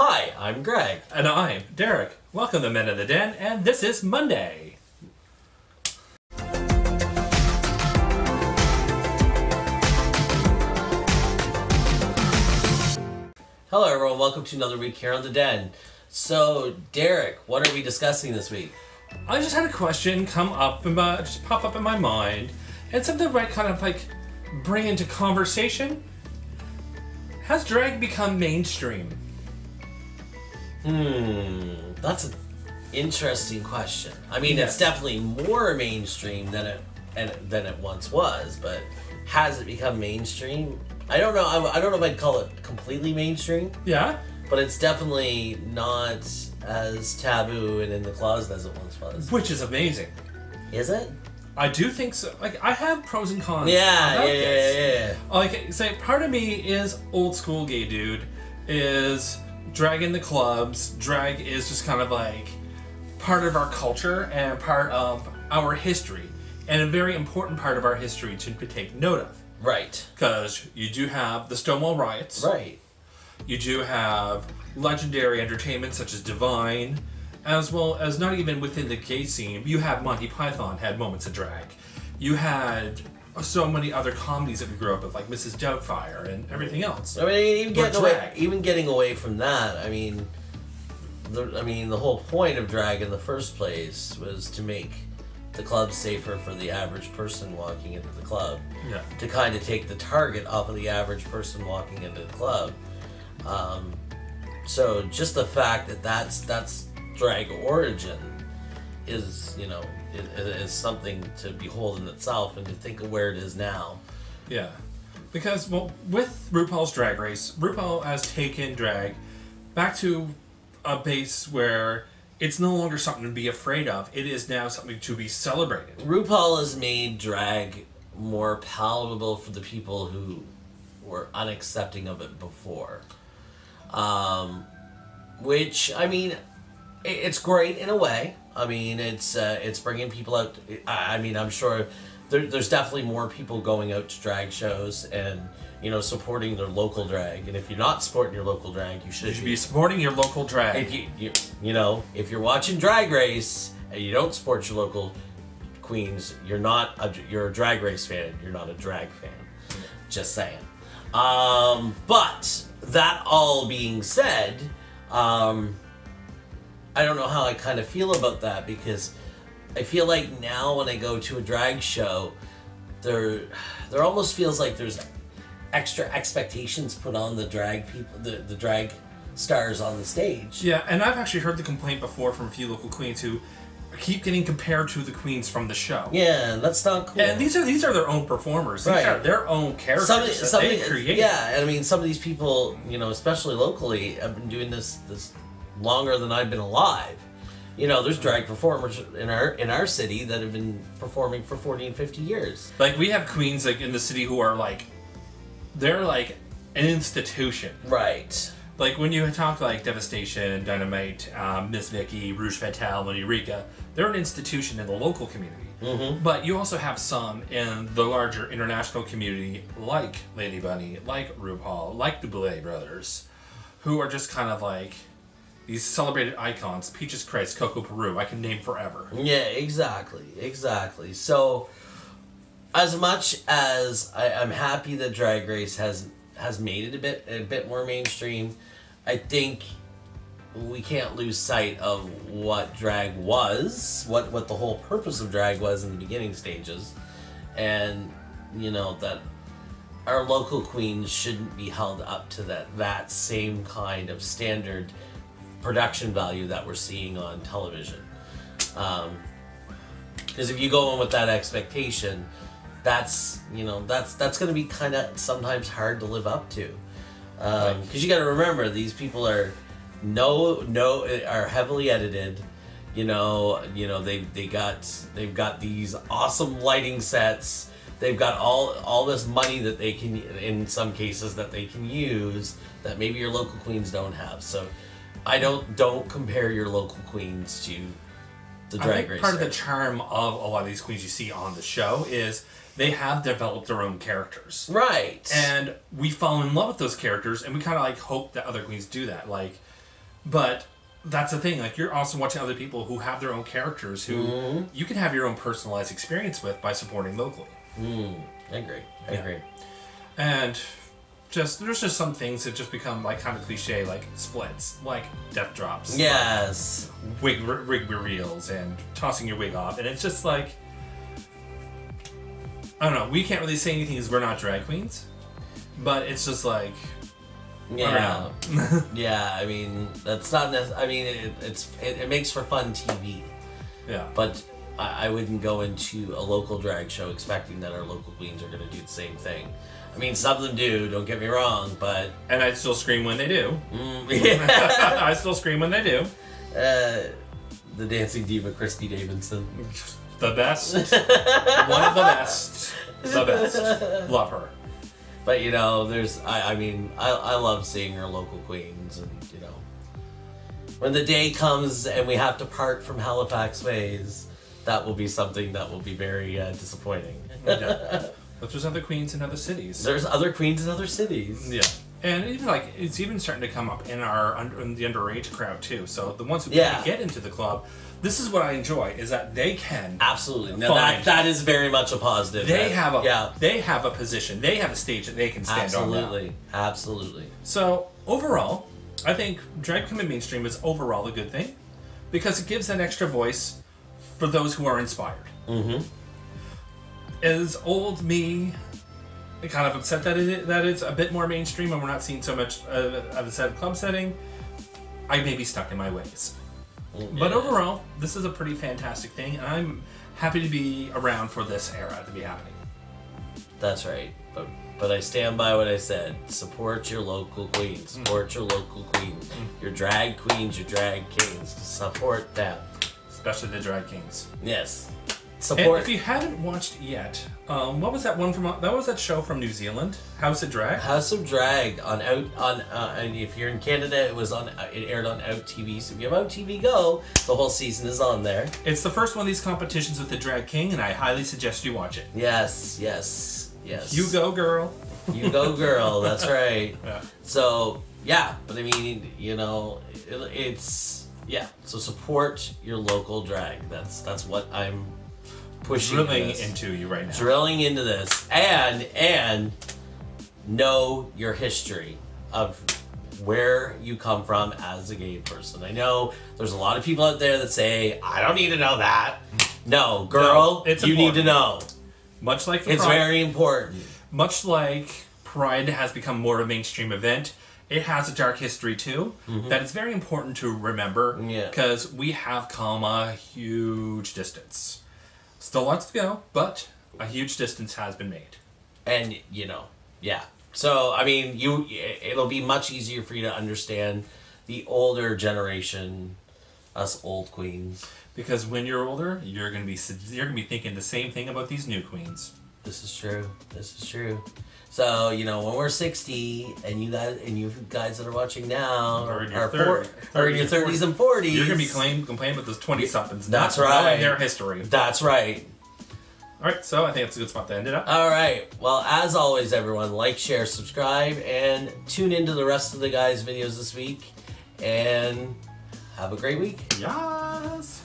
Hi, I'm Greg. And I'm Derek. Welcome to Men of the Den, and this is Monday. Hello everyone, welcome to another week here on The Den. So, Derek, what are we discussing this week? I just had a question come up, just pop up in my mind, and something I kind of like bring into conversation. Has drag become mainstream? That's an interesting question. I mean, yes. It's definitely more mainstream than it once was, but has it become mainstream? I don't know. I don't know if I'd call it completely mainstream. Yeah. But it's definitely not as taboo and in the closet as it once was. Which is amazing. Is it? I do think so. Like, I have pros and cons. Yeah. Like, say, part of me is old school gay dude, is drag in the clubs. Drag is just kind of like part of our culture and part of our history. And a very important part of our history to take note of. Right. Because you do have the Stonewall Riots. Right. You do have legendary entertainment such as Divine, as well as not even within the gay scene, you have Monty Python had moments of drag. You had so many other comedies that we grew up with, like Mrs. Doubtfire and everything else. I mean, even getting away from that, I mean, the whole point of drag in the first place was to make the club safer for the average person walking into the club. Yeah. To kind of take the target off of the average person walking into the club. So just the fact that that's drag origin is, you know, is something to behold in itself and to think of where it is now. Yeah. Because, well, with RuPaul's Drag Race, RuPaul has taken drag back to a base where it's no longer something to be afraid of. It is now something to be celebrated. RuPaul has made drag more palatable for the people who were unaccepting of it before. Which, I mean, it's great in a way. I mean, it's bringing people out. I mean, I'm sure there's definitely more people going out to drag shows and, you know, supporting their local drag. And if you're not supporting your local drag, you should be supporting your local drag. If you know, if you're watching Drag Race and you don't support your local queens, you're a Drag Race fan. You're not a drag fan. Just saying. But that all being said, I don't know how I kind of feel about that, because I feel like now when I go to a drag show, there almost feels like there's extra expectations put on the drag people, the drag stars on the stage. Yeah, and I've actually heard the complaint before from a few local queens who keep getting compared to the queens from the show. Yeah, that's not cool. And these are their own performers. These are their own characters that they create. Yeah, and I mean, some of these people, you know, especially locally, have been doing this longer than I've been alive. You know, there's drag performers in our city that have been performing for 40 and 50 years. Like, we have queens like in the city who are like, they're like an institution. Right. Like, when you talk like Devastation, Dynamite, Miss Vicky, Rouge Fatale, Mona Eureka, they're an institution in the local community. Mm-hmm. But you also have some in the larger international community, like Lady Bunny, like RuPaul, like the Boulet brothers, who are just kind of like these celebrated icons. Peaches Christ, Coco Peru, I can name forever. Yeah, exactly, exactly. So, as much as I'm happy that Drag Race has made it a bit more mainstream, I think we can't lose sight of what drag was, what the whole purpose of drag was in the beginning stages, and, you know, that our local queens shouldn't be held up to that same kind of standard production value that we're seeing on television. Because if you go in with that expectation, that's, you know, that's going to be kind of sometimes hard to live up to, because you got to remember these people are heavily edited. You know they've got these awesome lighting sets. They've got all this money that they can, in some cases, that they can use that maybe your local queens don't have. So I don't compare your local quenes to the drag race. Part of the charm of a lot of these queens you see on the show is they have developed their own characters. Right. And we fall in love with those characters, and we kind of, like, hope that other queens do that. Like, But that's the thing. Like, you're also watching other people who have their own characters who you can have your own personalized experience with by supporting locally. I agree. And there's just some things that just become like kind of cliche, like splits, like death drops. Yes. Like wig reveals and tossing your wig off. And it's just like, I don't know. We can't really say anything because we're not drag queens. But it's just like, yeah, yeah. I mean, that's not necessarily. I mean, it makes for fun TV. Yeah. But I wouldn't go into a local drag show expecting that our local queens are going to do the same thing. I mean, some of them do. Don't get me wrong, but I still scream when they do. I still scream when they do. The dancing diva Christy Davidson, the best, one of the best, the best. Love her. But, you know, there's, I mean, I love seeing our local queens, and, you know, when the day comes and we have to part from Halifax ways, that will be something that will be very disappointing. Yeah. But there's other queens in other cities. There's other queens in other cities. Yeah. And even, like, it's even starting to come up in the underage crowd, too. So the ones who can't get into the club, this is what I enjoy, is that they can absolutely find, that is very much a positive. They have a they have a position. They have a stage that they can stand on. Absolutely. So overall, I think drag coming mainstream is overall a good thing because it gives an extra voice for those who are inspired. As old me, I'm kind of upset that it's a bit more mainstream and we're not seeing so much of a set club setting. I may be stuck in my ways. But overall, this is a pretty fantastic thing, and I'm happy to be around for this era to be happening. That's right. But I stand by what I said. Support your local queens. Support your local queens. Your drag queens, your drag kings. Support them. Especially the drag kings. Yes. Support. And if you haven't watched yet, what was that one from? That was that show from New Zealand, House of Drag. House of Drag and if you're in Canada, it was on. It aired on Out TV. So if you have Out TV Go, the whole season is on there. It's the first one of these competitions with the drag king, and I highly suggest you watch it. Yes, yes, yes. You go, girl. You go, girl. That's right. Yeah. So yeah, but I mean, you know, it's So support your local drag. That's what I'm drilling into you right now. Drilling into this, and know your history of where you come from as a gay person. I know there's a lot of people out there that say, I don't need to know that. No, girl, no, you need to know. Much like the Pride, very important. Much like Pride has become more of a mainstream event, it has a dark history too. That it's very important to remember because we have come a huge distance. Still lots to go, but a huge distance has been made. And, you know, so, I mean, it'll be much easier for you to understand the older generation, us old queens. Because when you're older, you're gonna be thinking the same thing about these new queens. This is true. This is true. So, you know, when we're 60, and you guys that are watching now are in your 30s and 40s, you're going to be complaining with those 20-somethings. That's right. Their history. That's right. All right, so I think that's a good spot to end it up. All right. Well, as always, everyone, like, share, subscribe, and tune into the rest of the guys' videos this week. And have a great week. Yes.